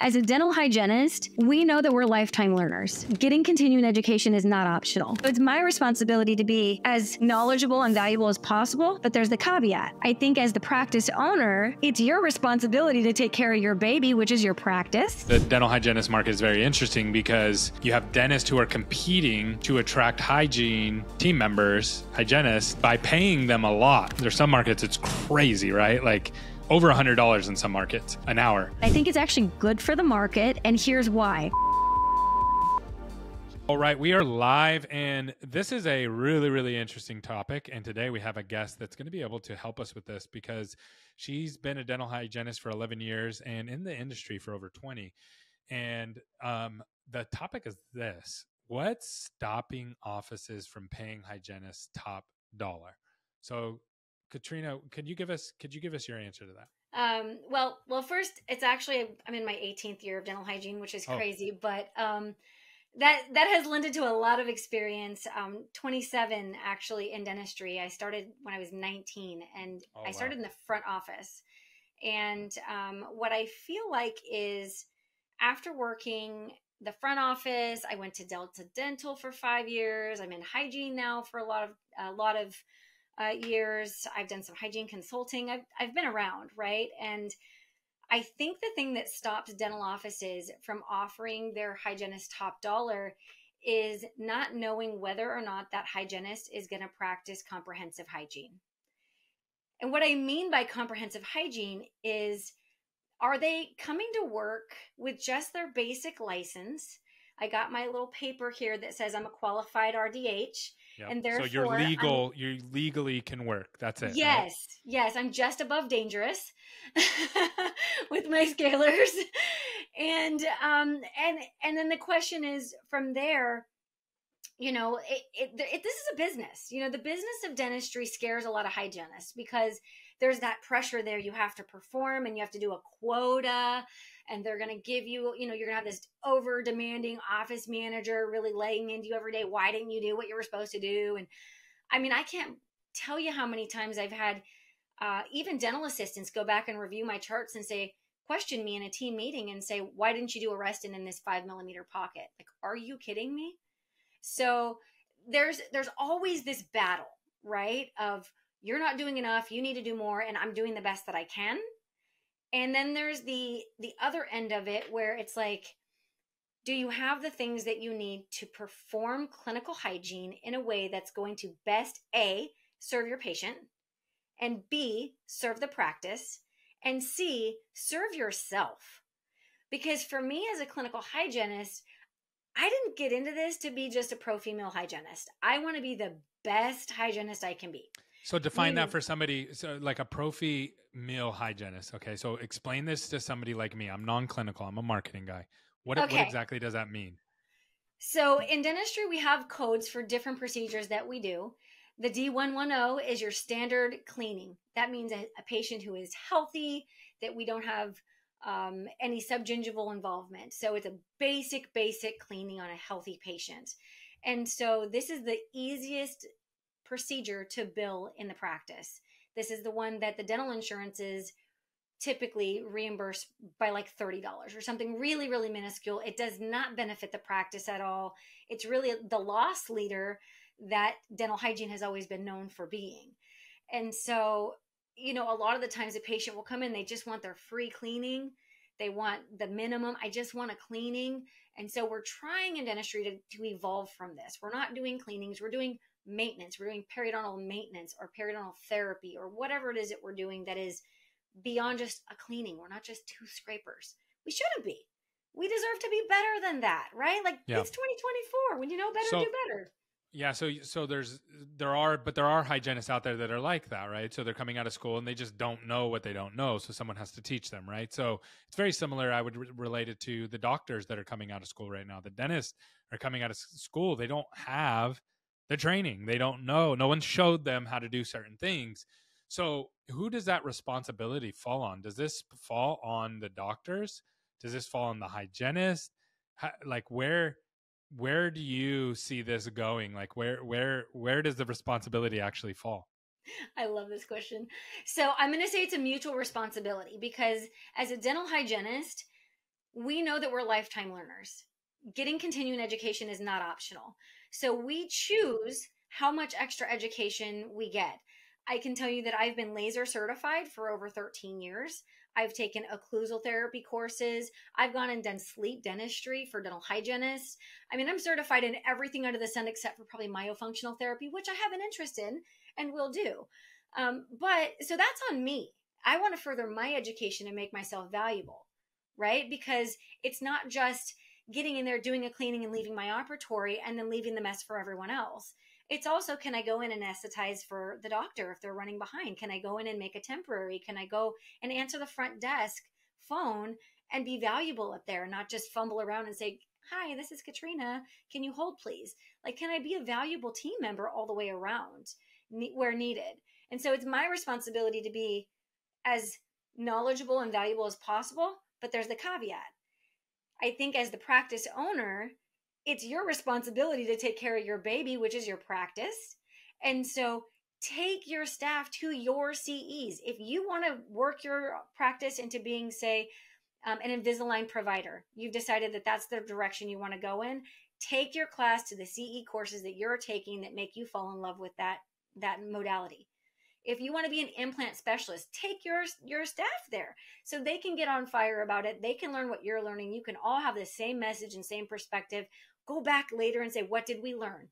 As a dental hygienist, we know that we're lifetime learners. Getting continuing education is not optional. So it's my responsibility to be as knowledgeable and valuable as possible, but there's the caveat. I think as the practice owner, it's your responsibility to take care of your baby, which is your practice. The dental hygienist market is very interesting because you have dentists who are competing to attract hygiene team members, hygienists, by paying them a lot. There's some markets, it's crazy, right? Like, over $100 in some markets, an hour. I think it's actually good for the market, and here's why. All right, we are live, and this is a really, really interesting topic. And today we have a guest that's going to be able to help us with this because she's been a dental hygienist for 11 years and in the industry for over 20. And the topic is this: what's stopping offices from paying hygienists top dollar? So Katrina, could you give us your answer to that? Well, first, it's actually, I'm in my 18th year of dental hygiene, which is crazy, but that has lended to a lot of experience. 27 actually in dentistry. I started when I was 19, and I started in the front office. And what I feel like is, after working the front office, I went to Delta Dental for 5 years. I'm in hygiene now for a lot of years. I've done some hygiene consulting. I've been around, right? And I think the thing that stops dental offices from offering their hygienist top dollar is not knowing whether or not that hygienist is going to practice comprehensive hygiene. And what I mean by comprehensive hygiene is, are they coming to work with just their basic license? I got my little paper here that says I'm a qualified RDH. Yep. And therefore, so you're legal, you legally can work. That's it. Yes. Right? Yes. I'm just above dangerous with my scalers. And then the question is, from there, you know, this is a business. You know, the business of dentistry scares a lot of hygienists because there's that pressure there. You have to perform and you have to do a quota, and they're going to give you, you know, you're going to have this over demanding office manager really laying into you every day. Why didn't you do what you were supposed to do? And I mean, I can't tell you how many times I've had even dental assistants go back and review my charts and say, question me in a team meeting and say, why didn't you do a resting in this 5mm pocket? Like, are you kidding me? So there's always this battle, right? Of, you're not doing enough, you need to do more, and I'm doing the best that I can. And then there's the other end of it where it's like, do you have the things that you need to perform clinical hygiene in a way that's going to best A, serve your patient, and B, serve the practice, and C, serve yourself? Because for me as a clinical hygienist, I didn't get into this to be just a pro female hygienist. I want to be the best hygienist I can be. So define that for somebody, so like a profi meal hygienist. Okay, so explain this to somebody like me. I'm non-clinical. I'm a marketing guy. What exactly does that mean? So in dentistry, we have codes for different procedures that we do. The D110 is your standard cleaning. That means a patient who is healthy, that we don't have any subgingival involvement. So it's a basic cleaning on a healthy patient. And so this is the easiest procedure to bill in the practice. This is the one that the dental insurances typically reimburse by like $30 or something really, really minuscule. It does not benefit the practice at all. It's really the loss leader that dental hygiene has always been known for being. And so, you know, a lot of the times a patient will come in, they just want their free cleaning. They want the minimum. I just want a cleaning. And so we're trying in dentistry to evolve from this. We're not doing cleanings. We're doing maintenance. We're doing periodontal maintenance or periodontal therapy or whatever it is that we're doing that is beyond just a cleaning. We're not just two scrapers. We shouldn't be. We deserve to be better than that, right? Like, it's 2024. When you know better, do better. Yeah. So there are hygienists out there that are like that, right? So they're coming out of school and they just don't know what they don't know. So someone has to teach them, right? So it's very similar. I would relate it to the doctors that are coming out of school right now. The dentists are coming out of school. They don't have the training. They don't know. No one showed them how to do certain things. So who does that responsibility fall on? Does this fall on the doctors? Does this fall on the hygienist? Like, where do you see this going? Like, where does the responsibility actually fall? I love this question. So I'm going to say it's a mutual responsibility because as a dental hygienist, we know that we're lifetime learners. Getting continuing education is not optional. So we choose how much extra education we get. I can tell you that I've been laser certified for over 13 years. I've taken occlusal therapy courses. I've gone and done sleep dentistry for dental hygienists. I mean, I'm certified in everything under the sun except for probably myofunctional therapy, which I have an interest in and will do. So that's on me. I want to further my education and make myself valuable, right? Because it's not just getting in there, doing a cleaning and leaving my operatory and then leaving the mess for everyone else. It's also, can I go in and anesthetize for the doctor if they're running behind? Can I go in and make a temporary? Can I go and answer the front desk phone and be valuable up there, not just fumble around and say, hi, this is Katrina. Can you hold, please? Like, can I be a valuable team member all the way around where needed? And so it's my responsibility to be as knowledgeable and valuable as possible, but there's the caveat. I think as the practice owner, it's your responsibility to take care of your baby, which is your practice. And so take your staff to your CEs. If you want to work your practice into being, say, an Invisalign provider, you've decided that that's the direction you want to go in, take your class to the CE courses that you're taking that make you fall in love with that modality. If you want to be an implant specialist, take your staff there so they can get on fire about it. They can learn what you're learning. You can all have the same message and same perspective. Go back later and say, what did we learn?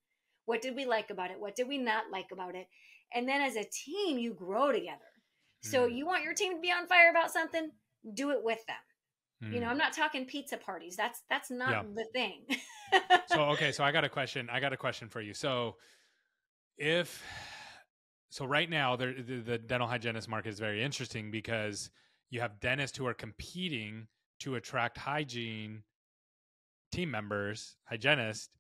What did we like about it? What did we not like about it? And then as a team, you grow together. So you want your team to be on fire about something, do it with them. You know, I'm not talking pizza parties. That's not the thing. So I got a question. For you. So right now, the dental hygienist market is very interesting because you have dentists who are competing to attract hygiene team members, hygienists,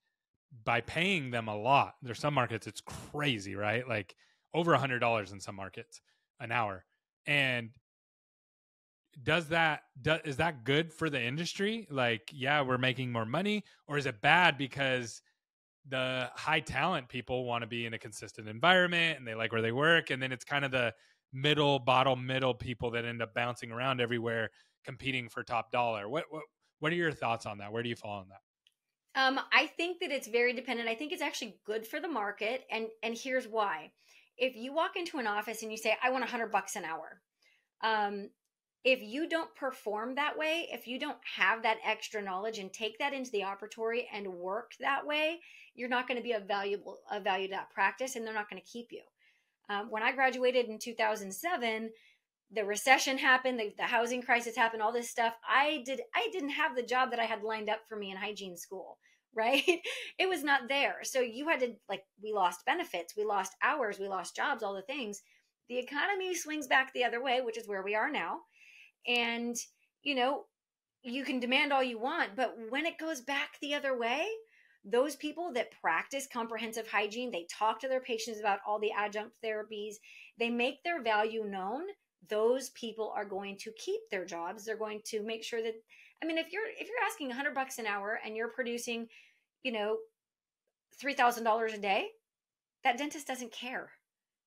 by paying them a lot. There's some markets, it's crazy, right? Like over $100 in some markets an hour. And is that good for the industry? Like, yeah, we're making more money, or is it bad because the high talent people want to be in a consistent environment and they like where they work? And then it's kind of the middle people that end up bouncing around everywhere competing for top dollar. What are your thoughts on that? Where do you fall on that? I think that it's very dependent. I think it's actually good for the market. And here's why. If you walk into an office and you say, I want $100 an hour. If you don't perform that way, if you don't have that extra knowledge and take that into the operatory and work that way, you're not going to be a value to that practice, and they're not going to keep you. When I graduated in 2007, the recession happened, the housing crisis happened, all this stuff. I didn't have the job that I had lined up for me in hygiene school, right? It was not there. So you had to, like, we lost benefits, we lost hours, we lost jobs, all the things. The economy swings back the other way, which is where we are now. And, you know, you can demand all you want, but when it goes back the other way, those people that practice comprehensive hygiene, they talk to their patients about all the adjunct therapies, they make their value known. Those people are going to keep their jobs. They're going to make sure that, I mean, if you're asking $100 an hour and you're producing, you know, $3,000 a day, that dentist doesn't care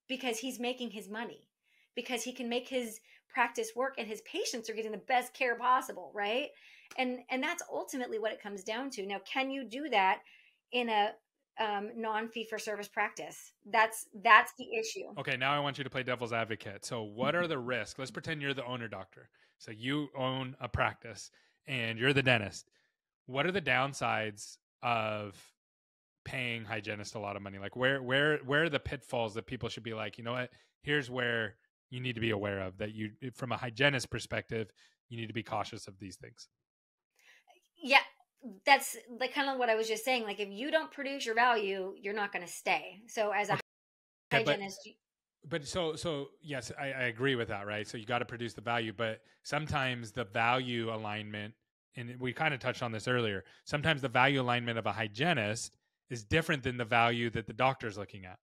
because he's making his money, because he can make his practice work and his patients are getting the best care possible, right? And that's ultimately what it comes down to. Now, can you do that in a non-fee-for-service practice? That's the issue. Okay, now I want you to play devil's advocate. So what are the risks? Let's pretend you're the owner doctor. So you own a practice and you're the dentist. What are the downsides of paying hygienists a lot of money? Like where are the pitfalls that people should be like, you know what, here's where you need to be aware of that you, from a hygienist perspective, you need to be cautious of these things. Yeah. That's like kind of what I was just saying. Like if you don't produce your value, you're not going to stay. So as a hygienist. But yes, I agree with that. Right. So you got to produce the value, but sometimes the value alignment, and we kind of touched on this earlier, sometimes the value alignment of a hygienist is different than the value that the doctor's looking at.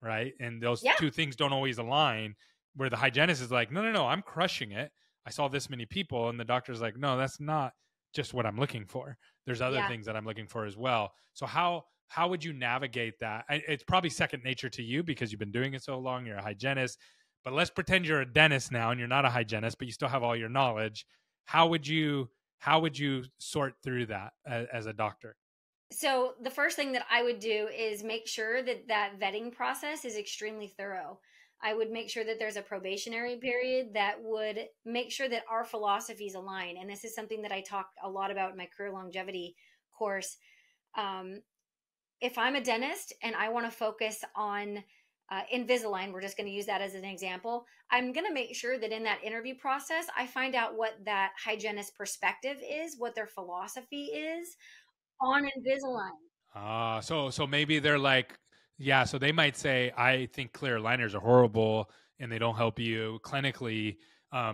Right. And those two things don't always align, where the hygienist is like, no, I'm crushing it. I saw this many people. And the doctor's like, no, that's not just what I'm looking for. There's other things that I'm looking for as well. So how would you navigate that? It's probably second nature to you because you've been doing it so long, you're a hygienist, but let's pretend you're a dentist now and you're not a hygienist, but you still have all your knowledge. How would you How would you sort through that as a doctor? So the first thing that I would do is make sure that that vetting process is extremely thorough. I would make sure that there's a probationary period that would make sure that our philosophies align. And this is something that I talk a lot about in my career longevity course. If I'm a dentist and I want to focus on Invisalign, we're just going to use that as an example. I'm going to make sure that in that interview process, I find out what that hygienist perspective is, what their philosophy is on Invisalign. So maybe they're like, yeah, so they might say, I think clear aligners are horrible and they don't help you clinically.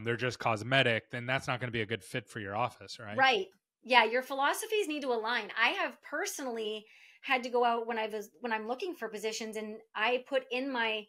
They're just cosmetic. Then that's not going to be a good fit for your office, right? Right. Yeah. Your philosophies need to align. I have personally had to go out when I'm looking for positions, and I put in my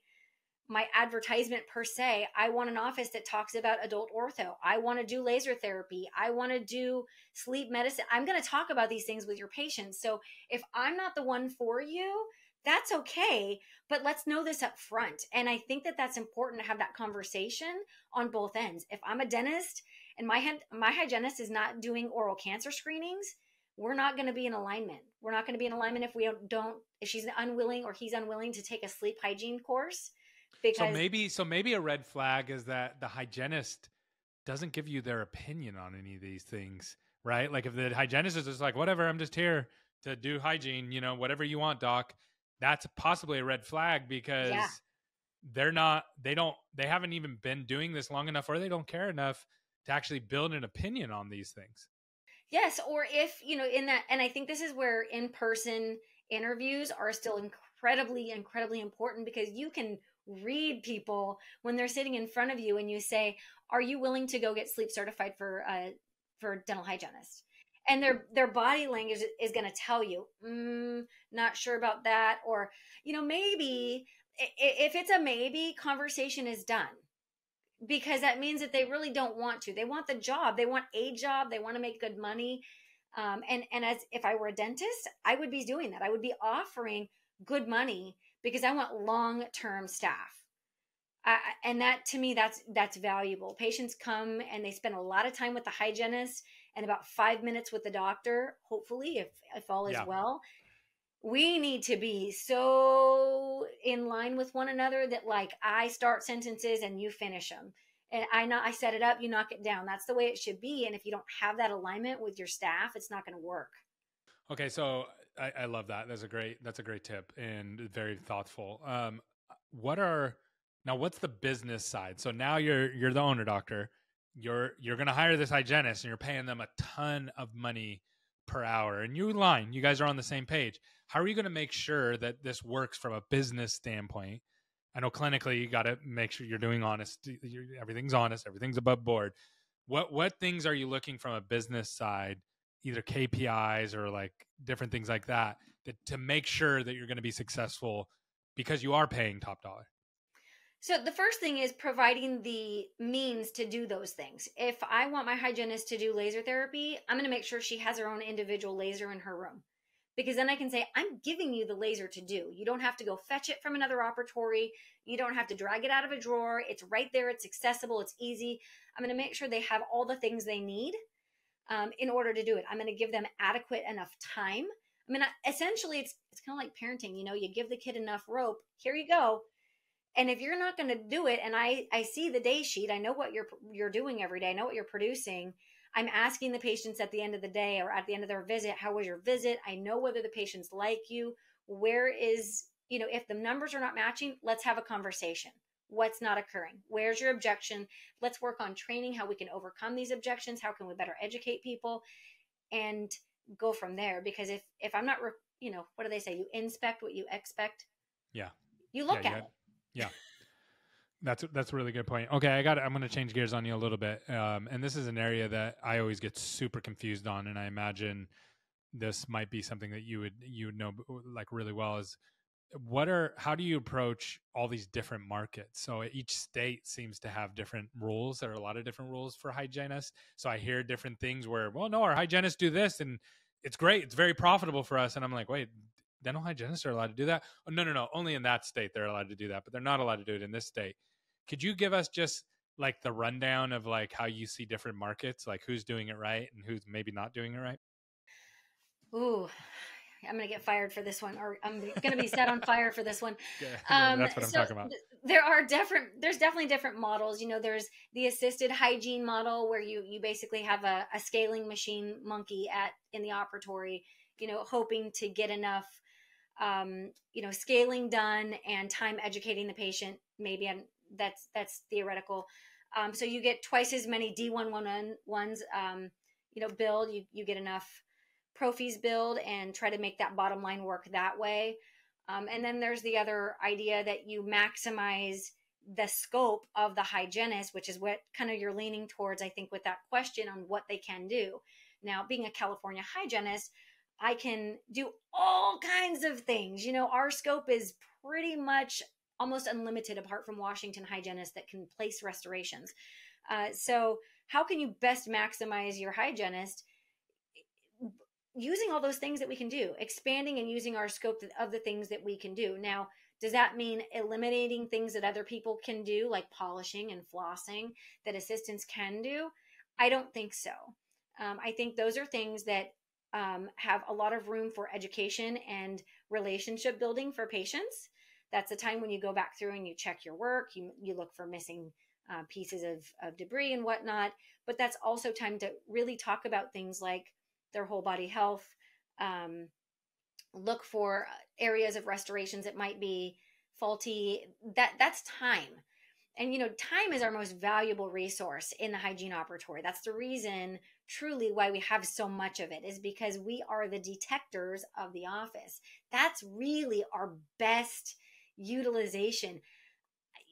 advertisement per se, I want an office that talks about adult ortho. I want to do laser therapy. I want to do sleep medicine. I'm going to talk about these things with your patients. So if I'm not the one for you, that's okay, but let's know this up front. And I think that that's important to have that conversation on both ends. If I'm a dentist and my hygienist is not doing oral cancer screenings, we're not going to be in alignment. We're not going to be in alignment if we don't, if she's unwilling or he's unwilling to take a sleep hygiene course. So maybe a red flag is that the hygienist doesn't give you their opinion on any of these things, right? Like if the hygienist is just like, whatever, I'm just here to do hygiene, you know, whatever you want, doc. That's possibly a red flag because they haven't even been doing this long enough, or they don't care enough to actually build an opinion on these things. Yes. Or if, you know, in that, and I think this is where in-person interviews are still incredibly, incredibly important, because you can read people when they're sitting in front of you and you say, are you willing to go get sleep certified for dental hygienist? And their body language is going to tell you, not sure about that. Or, you know, maybe if it's a maybe, conversation is done, because that means that they really don't want to. They want the job. They want a job. They want to make good money. And as if I were a dentist, I would be doing that. I would be offering good money because I want long-term staff. And that, to me, that's valuable. Patients come and they spend a lot of time with the hygienist and about 5 minutes with the doctor, hopefully, if all is well. We need to be so in line with one another that, like, I start sentences and you finish them. And I set it up, you knock it down. That's the way it should be. And if you don't have that alignment with your staff, it's not going to work. Okay. So I love that. That's a great tip and very thoughtful. Now, what's the business side? So now you're the owner doctor. You're going to hire this hygienist and you're paying them a ton of money per hour. And you guys are on the same page. How are you going to make sure that this works from a business standpoint? I know clinically you got to make sure you're doing everything's honest, everything's above board. What things are you looking from a business side, either KPIs or like different things like that to make sure that you're going to be successful because you are paying top dollar? So the first thing is providing the means to do those things. If I want my hygienist to do laser therapy, I'm going to make sure she has her own individual laser in her room, because then I can say, I'm giving you the laser to do. You don't have to go fetch it from another operatory. You don't have to drag it out of a drawer. It's right there. It's accessible. It's easy. I'm going to make sure they have all the things they need in order to do it. I'm going to give them adequate enough time. I mean, essentially, it's kind of like parenting. You know, you give the kid enough rope. Here you go. And if you're not going to do it, and I see the day sheet, I know what you're doing every day. I know what you're producing. I'm asking the patients at the end of the day or at the end of their visit, how was your visit? I know whether the patients like you. Where is, you know, if the numbers are not matching, let's have a conversation. What's not occurring? Where's your objection? Let's work on training, how we can overcome these objections. How can we better educate people and go from there? Because if I'm not, you know, what do they say? You inspect what you expect. Yeah. You look at it. Yeah. That's a really good point. Okay. I'm going to change gears on you a little bit. And this is an area that I always get super confused on. And I imagine this might be something that you would know like really well, is how do you approach all these different markets? So each state seems to have different rules. There are a lot of different rules for hygienists. So I hear different things where, well, no, our hygienists do this and it's great. It's very profitable for us. And I'm like, wait, dental hygienists are allowed to do that? Oh, no, only in that state they're allowed to do that, but they're not allowed to do it in this state. Could you give us just like the rundown of like how you see different markets, like who's doing it right and who's maybe not doing it right? Ooh, I'm going to get fired for this one, or I'm going to be set on fire for this one. Yeah, that's what I'm talking about. There's definitely different models. You know, there's the assisted hygiene model where you basically have a scaling machine monkey in the operatory, you know, hoping to get enough, you know, scaling done and time educating the patient. Maybe that's theoretical. So you get twice as many D110s, you know, billed. You get enough pro fees build and try to make that bottom line work that way. And then there's the other idea that you maximize the scope of the hygienist, which is what kind of you're leaning towards, I think, with that question on what they can do. Now, being a California hygienist, I can do all kinds of things. You know, our scope is pretty much almost unlimited apart from Washington hygienists that can place restorations. So how can you best maximize your hygienist? Using all those things that we can do, expanding and using our scope of the things that we can do. Now, does that mean eliminating things that other people can do, like polishing and flossing that assistants can do? I don't think so. I think those are things that have a lot of room for education and relationship building for patients. That's a time when you go back through and you check your work, you look for missing pieces of debris and whatnot, but that's also time to really talk about things like their whole body health, look for areas of restorations that might be faulty. That's time. And, you know, time is our most valuable resource in the hygiene operatory. That's the reason truly why we have so much of it, is because we are the detectors of the office. That's really our best utilization.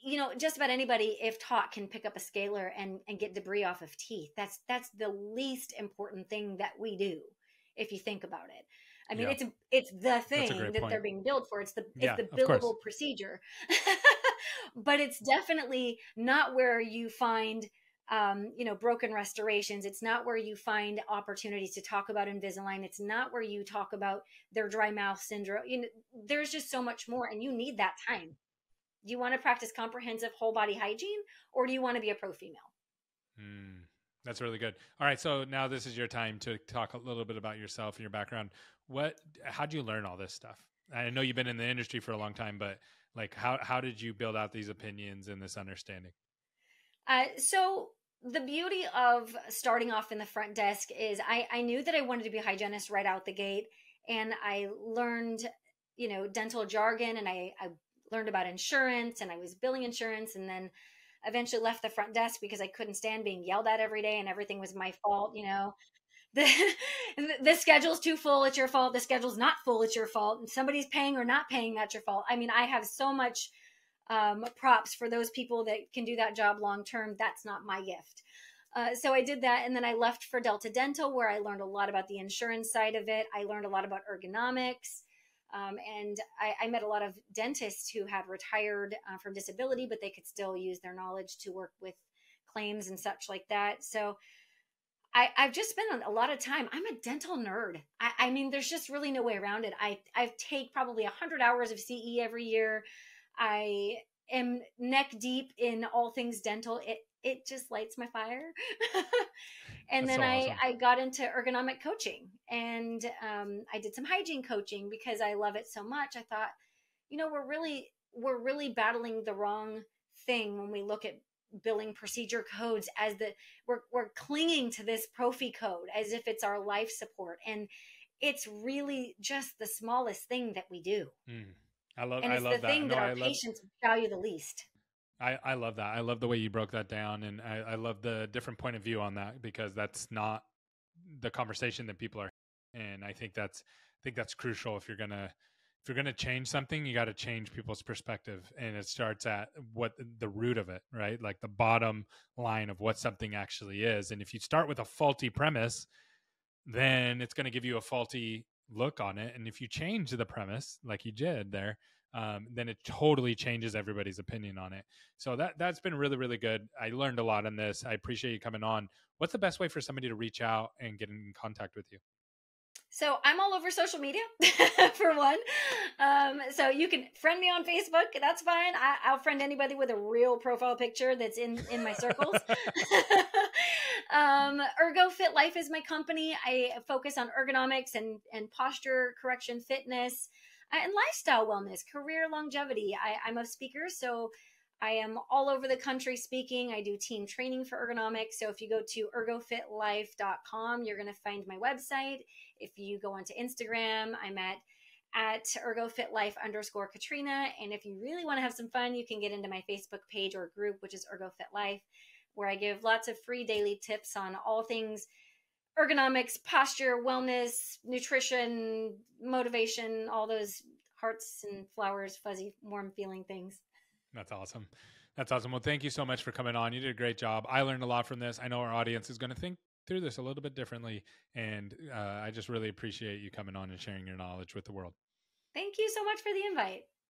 You know, just about anybody, if taught, can pick up a scaler and get debris off of teeth. That's the least important thing that we do, if you think about it. I mean, it's the thing that they're being billed for. It's the billable procedure. But it's definitely not where you find, you know, broken restorations. It's not where you find opportunities to talk about Invisalign. It's not where you talk about their dry mouth syndrome. You know, there's just so much more, and you need that time. Do you want to practice comprehensive whole body hygiene, or do you want to be a pro female? That's really good. All right. So now this is your time to talk a little bit about yourself and your background. How'd you learn all this stuff? I know you've been in the industry for a long time, but like, how did you build out these opinions and this understanding? So the beauty of starting off in the front desk is I knew that I wanted to be a hygienist right out the gate. And I learned, you know, dental jargon, and I learned about insurance, and I was billing insurance, and then eventually left the front desk because I couldn't stand being yelled at every day, and everything was my fault. You know, the schedule's too full, it's your fault. The schedule's not full, it's your fault. And somebody's paying or not paying, that's your fault. I mean, I have so much props for those people that can do that job long-term. That's not my gift. So I did that. And then I left for Delta Dental, where I learned a lot about the insurance side of it. I learned a lot about ergonomics. And I met a lot of dentists who had retired from disability, but they could still use their knowledge to work with claims and such like that. So I've just spent a lot of time. I'm a dental nerd. I mean, there's just really no way around it. I take probably 100 hours of CE every year. I am neck deep in all things dental. It just lights my fire. And that's then awesome. I got into ergonomic coaching, and I did some hygiene coaching because I love it so much. I thought, you know, we're really battling the wrong thing when we look at billing procedure codes as we're clinging to this pro fee code as if it's our life support. And it's really just the smallest thing that we do. Patients value the least. I love that. I love the way you broke that down. And I love the different point of view on that, because that's not the conversation that people are having. And I think that's crucial. If you're going to change something, you got to change people's perspective. And it starts at what the root of it, right? Like the bottom line of what something actually is. And if you start with a faulty premise, then it's going to give you a faulty look on it. And if you change the premise, like you did there, then it totally changes everybody's opinion on it. So that's been really, really good. I learned a lot on this. I appreciate you coming on. What's the best way for somebody to reach out and get in contact with you? So I'm all over social media for one. So you can friend me on Facebook. That's fine. I'll friend anybody with a real profile picture that's in my circles. Ergo Fit Life is my company. I focus on ergonomics and posture correction, fitness, and lifestyle wellness, career longevity. I'm a speaker, so I am all over the country speaking. I do team training for ergonomics. So if you go to ergofitlife.com, you're going to find my website. If you go onto Instagram, I'm at ergofitlife_Katrina. And if you really want to have some fun, you can get into my Facebook page or group, which is Ergo Fit Life, where I give lots of free daily tips on all things ergonomics, posture, wellness, nutrition, motivation, all those hearts and flowers, fuzzy, warm feeling things. That's awesome. That's awesome. Well, thank you so much for coming on. You did a great job. I learned a lot from this. I know our audience is going to think through this a little bit differently. And I just really appreciate you coming on and sharing your knowledge with the world. Thank you so much for the invite.